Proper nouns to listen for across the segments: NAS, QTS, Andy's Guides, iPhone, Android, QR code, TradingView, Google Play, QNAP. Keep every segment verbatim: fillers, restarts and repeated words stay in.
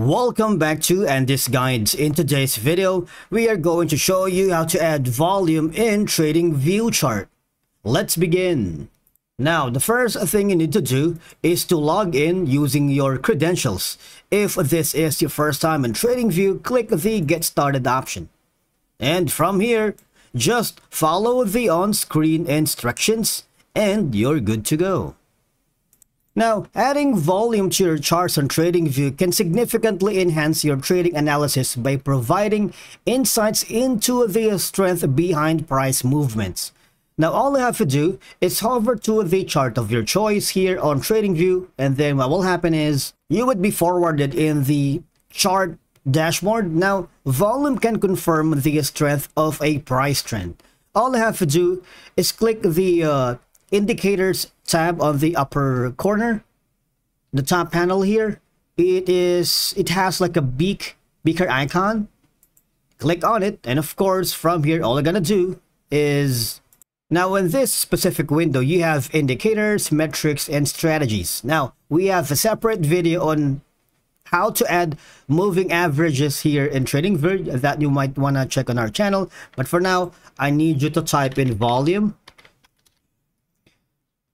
Welcome back to Andy's Guides. In today's video, we are going to show you how to add volume in TradingView chart. Let's begin. Now, the first thing you need to do is to log in using your credentials. If this is your first time in TradingView, click the Get Started option. And from here, just follow the on-screen instructions and you're good to go. Now, adding volume to your charts on TradingView can significantly enhance your trading analysis by providing insights into the strength behind price movements. Now, all you have to do is hover to the chart of your choice here on TradingView, and then what will happen is you would be forwarded in the chart dashboard. Now, volume can confirm the strength of a price trend. All you have to do is click the uh, Indicators tab on the upper corner, the top panel here. It is it has like a beak beaker icon. Click on it, and of course from here all you're gonna do is, now in this specific window you have indicators, metrics, and strategies. Now we have a separate video on how to add moving averages here in TradingView that you might wanna check on our channel, but for now I need you to type in volume.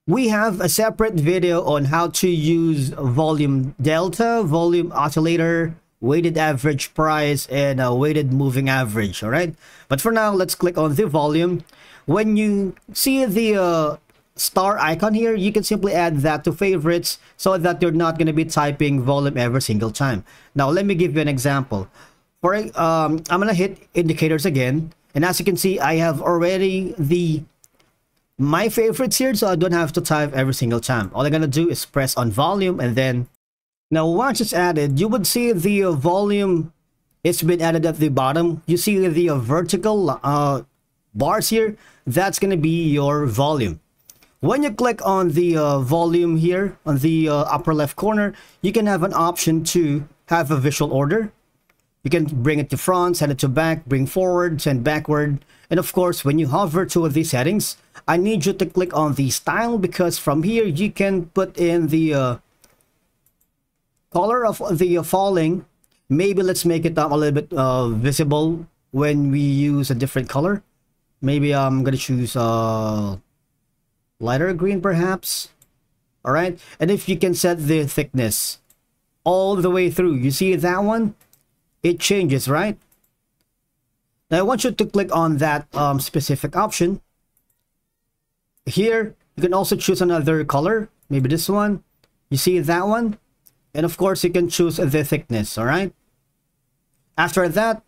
We have a separate video on how to use volume delta, volume oscillator, weighted average price, and a weighted moving average. All right, but for now let's click on the volume. When you see the uh, star icon here, you can simply add that to favorites so that you're not going to be typing volume every single time. Now let me give you an example. For um I'm going to hit indicators again, and as you can see I have already the my favorites here, so I don't have to type every single time. All I'm gonna do is press on volume, and then now once it's added you would see the uh, volume. It's been added at the bottom. You see the uh, vertical uh bars here. That's gonna be your volume. When you click on the uh, volume here on the uh, upper left corner, you can have an option to have a visual order. You can bring it to front, send it to back, bring forward, send backward. And of course, when you hover to these settings, I need you to click on the style, because from here you can put in the uh, color of the uh, falling. Maybe let's make it um, a little bit uh, visible when we use a different color. Maybe I'm gonna choose uh, lighter green perhaps. All right, and if you can set the thickness all the way through, you see that one, it changes, right? Now I want you to click on that um, specific option. Here you can also choose another color, maybe this one, you see that one, and of course you can choose the thickness. All right, after that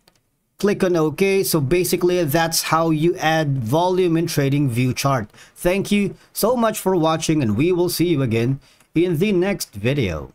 click on OK. So basically that's how you add volume in TradingView chart. Thank you so much for watching, and we will see you again in the next video.